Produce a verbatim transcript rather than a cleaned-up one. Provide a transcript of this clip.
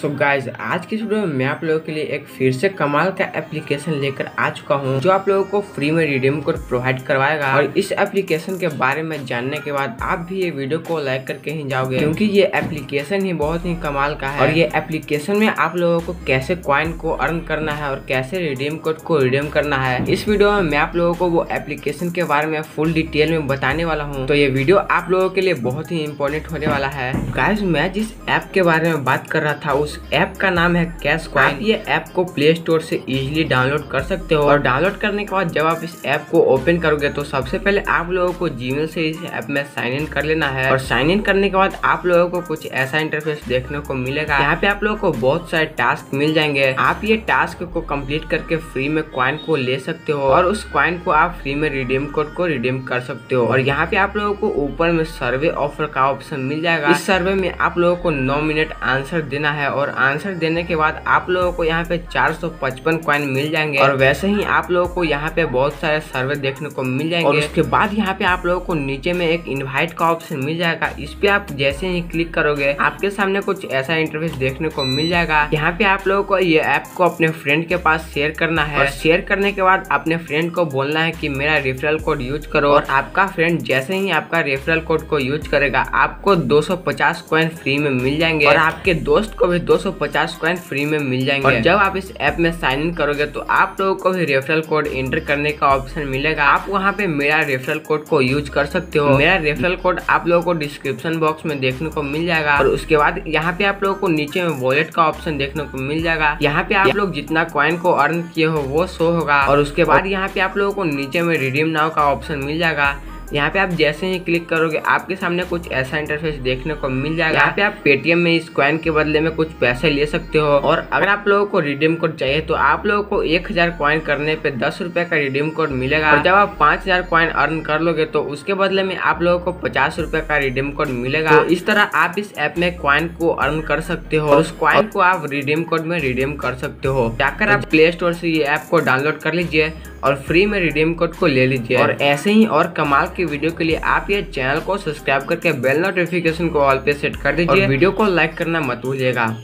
सो so guys आज की video में मैं आप लोगों के लिए एक फिर से कमाल का एप्लीकेशन लेकर आ चुका हूँ जो आप लोगों को फ्री में रिडीम कोड प्रोवाइड करवाएगा। और इस एप्लीकेशन के बारे में जानने के बाद आप भी ये वीडियो को लाइक करके ही जाओगे, क्योंकि ये एप्लीकेशन ही बहुत ही कमाल का है। और ये एप्लीकेशन में आप लोगों को कैसे क्वाइन को अर्न करना है और कैसे रिडीम कोड को रिडीम करना है, इस वीडियो में मैं आप लोगों को वो एप्लीकेशन के बारे में फुल डिटेल में बताने वाला हूँ। तो ये वीडियो आप लोगों के लिए बहुत ही इम्पोर्टेंट होने वाला है। गाइज मैं जिस ऐप के बारे में बात कर रहा था उस ऐप का नाम है कैशकॉइन। आप ये ऐप को प्ले स्टोर से इजीली डाउनलोड कर सकते हो। और डाउनलोड करने के बाद जब आप इस ऐप को ओपन करोगे तो सबसे पहले आप लोगों को जीमेल से इस ऐप में साइन इन कर लेना है। और साइन इन करने के बाद आप लोगों को कुछ ऐसा इंटरफेस देखने को मिलेगा। यहाँ पे आप लोगों को बहुत सारे टास्क मिल जाएंगे। आप ये टास्क को कम्प्लीट करके फ्री में क्वाइन को ले सकते हो और उस क्वाइन को आप फ्री में रिडीम कोड को रिडीम कर सकते हो। और यहाँ पे आप लोगों को ऊपर में सर्वे ऑफर का ऑप्शन मिल जाएगा। इस सर्वे में आप लोगों को नौ मिनट आंसर देना है और आंसर देने के बाद आप लोगों को यहाँ पे चार सौ पचपन कॉइन मिल जाएंगे। और वैसे ही आप लोगों को यहाँ पे बहुत सारे सर्वे देखने को मिल जाएंगे। और उसके बाद यहाँ पे आप लोगों को नीचे में एक इनवाइट का ऑप्शन मिल जाएगा। इस पे आप जैसे ही क्लिक करोगे आपके सामने कुछ ऐसा इंटरफेस देखने को मिल जाएगा। यहाँ पे आप लोगों को ये ऐप को अपने फ्रेंड के पास शेयर करना है। शेयर करने के बाद अपने फ्रेंड को बोलना है की मेरा रेफरल कोड यूज करो। और आपका फ्रेंड जैसे ही आपका रेफरल कोड को यूज करेगा आपको दो सौ पचास कॉइन फ्री में मिल जाएंगे और आपके दोस्त को भी दो सौ पचास कॉइन फ्री में मिल जाएंगे। और जब आप इस ऐप में साइन इन करोगे तो आप लोगों को भी रेफरल कोड एंटर करने का ऑप्शन मिलेगा। आप वहां पे मेरा रेफरल कोड को यूज कर सकते हो। मेरा रेफरल कोड आप लोगों को डिस्क्रिप्शन बॉक्स में देखने को मिल जाएगा। और उसके बाद यहाँ पे आप लोगों को नीचे में वॉलेट का ऑप्शन देखने को मिल जाएगा। यहाँ पे आप लोग जितना कॉइन को अर्न किए हो वो शो होगा। और उसके बाद यहाँ पे आप लोगों को नीचे में रिडीम नाउ का ऑप्शन मिल जाएगा। यहाँ पे आप जैसे ही क्लिक करोगे आपके सामने कुछ ऐसा इंटरफेस देखने को मिल जाएगा। यहाँ पे आप पेटीएम में इस कॉइन के बदले में कुछ पैसे ले सकते हो। और अगर आप लोगों को रिडीम कोड चाहिए तो आप लोगों को एक हजार कॉइन करने पे दस रुपए का रिडीम कोड मिलेगा। और जब आप पांच हजार कॉइन अर्न कर लोगे तो उसके बदले में आप लोगों को पचास रुपए का रिडीम कोड मिलेगा। तो इस तरह आप इस ऐप में कॉइन को अर्न कर सकते हो और उस कॉइन को आप रिडीम कोड में रिडीम कर सकते हो। जाकर आप प्ले स्टोर से ये ऐप को डाउनलोड कर लीजिए और फ्री में रिडीम कोड को ले लीजिए। और ऐसे ही और कमाल की वीडियो के लिए आप ये चैनल को सब्सक्राइब करके बेल नोटिफिकेशन को ऑल पे सेट कर दीजिए। वीडियो को लाइक करना मत भूलिएगा।